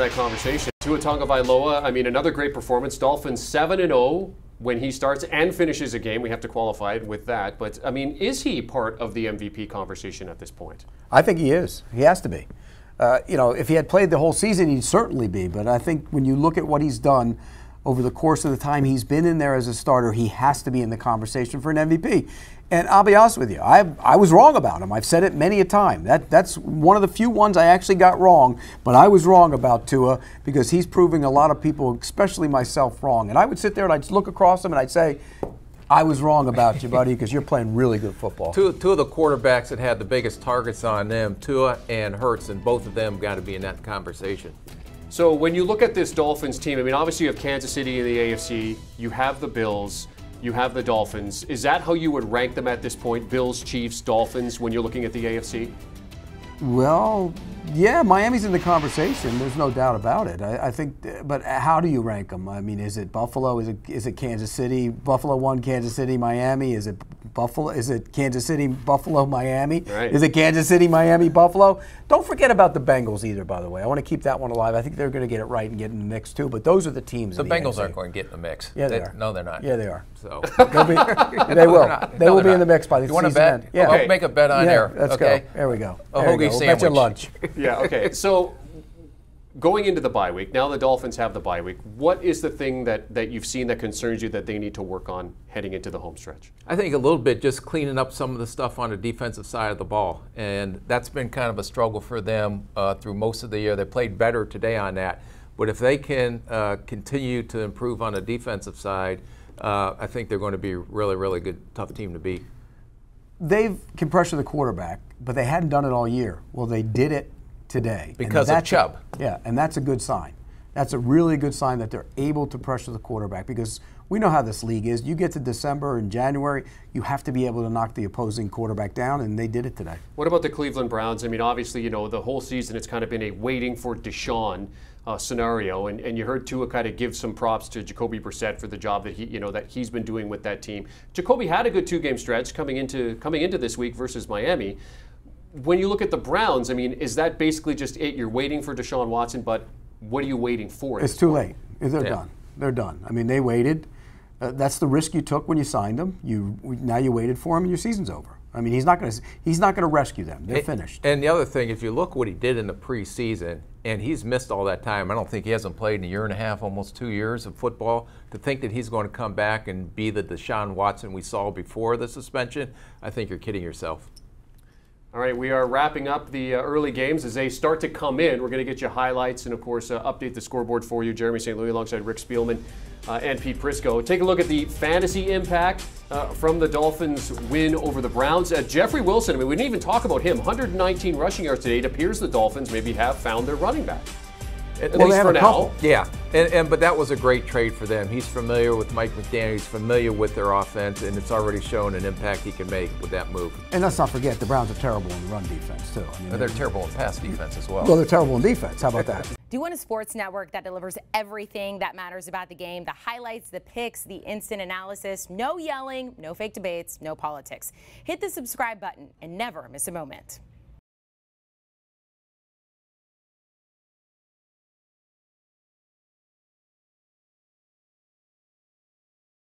that conversation. Tua Tagovailoa, I mean, another great performance. Dolphins 7-0 when he starts and finishes a game. We have to qualify it with that. But, I mean, is he part of the MVP conversation at this point? I think he is. He has to be. You know, if he had played the whole season, he'd certainly be. But I think when you look at what he's done over the course of the time he's been in there as a starter, he has to be in the conversation for an MVP. And I'll be honest with you, I was wrong about him. I've said it many a time. That's one of the few ones I actually got wrong, but I was wrong about Tua because he's proving a lot of people, especially myself, wrong. And I would sit there and I'd look across him and I'd say, I was wrong about you, buddy, because you're playing really good football. Two of the quarterbacks that had the biggest targets on them, Tua and Hertz, and both of them got to be in that conversation. So when you look at this Dolphins team, I mean, obviously you have Kansas City in the AFC, you have the Bills, you have the Dolphins. Is that how you would rank them at this point, Bills, Chiefs, Dolphins, when you're looking at the AFC? Well, yeah, Miami's in the conversation. There's no doubt about it. I think, but how do you rank them? I mean, is it Buffalo? Is it Kansas City? Buffalo won Kansas City, Miami. Is it Buffalo? Is it Kansas City, Buffalo, Miami? Right. Is it Kansas City, Miami, Buffalo? Don't forget about the Bengals either, by the way. I want to keep that one alive. I think they're going to get it right and get in the mix too. But those are the teams. The Bengals aren't going to get in the mix. Yeah, they are. No, they're not. Yeah, they are. So they will be in the mix by the season. You want to bet? Yeah, okay. I'll make a bet on air. Let's go. There we go. A hoagie sandwich. That's your lunch. Yeah. Okay. So, going into the bye week, now the Dolphins have the bye week. What is the thing that you've seen that concerns you that they need to work on heading into the home stretch? I think a little bit just cleaning up some of the stuff on the defensive side of the ball, and that's been kind of a struggle for them through most of the year. They played better today on that, but if they can continue to improve on the defensive side, I think they're going to be a really, really good, tough team to beat. They can pressure the quarterback, but they hadn't done it all year. Well, they did it today. Because of Chubb. Yeah, and that's a good sign. That's a really good sign that they're able to pressure the quarterback because we know how this league is. You get to December and January, you have to be able to knock the opposing quarterback down, and they did it today. What about the Cleveland Browns? I mean, obviously, you know, the whole season it's kind of been a waiting for Deshaun scenario, and you heard Tua kind of give some props to Jacoby Brissett for the job that he's been doing with that team. Jacoby had a good two-game stretch coming into this week versus Miami. When you look at the Browns, I mean, is that basically just it? You're waiting for Deshaun Watson, but what are you waiting for? It's too late. They're done. They're done. I mean, they waited. That's the risk you took when you signed him. Now you waited for him, and your season's over. I mean, he's not going to rescue them. They're finished. And the other thing, if you look what he did in the preseason, and he's missed all that time. I don't think he hasn't played in a year and a half, almost 2 years of football. To think that he's going to come back and be the Deshaun Watson we saw before the suspension, I think you're kidding yourself. All right, we are wrapping up the early games. As they start to come in, we're going to get you highlights and, of course, update the scoreboard for you. Jeremy St. Louis alongside Rick Spielman and Pete Prisco. Take a look at the fantasy impact from the Dolphins' win over the Browns. Jeffrey Wilson, I mean, we didn't even talk about him. 119 rushing yards today. It appears the Dolphins maybe have found their running back. At least for now. Yeah, but that was a great trade for them. He's familiar with Mike McDaniel. He's familiar with their offense, and it's already shown an impact he can make with that move. And let's not forget, the Browns are terrible in run defense, too. I mean, they're terrible in pass defense as well. Well, they're terrible in defense. How about that? Do you want a sports network that delivers everything that matters about the game? The highlights, the picks, the instant analysis, no yelling, no fake debates, no politics. Hit the subscribe button and never miss a moment.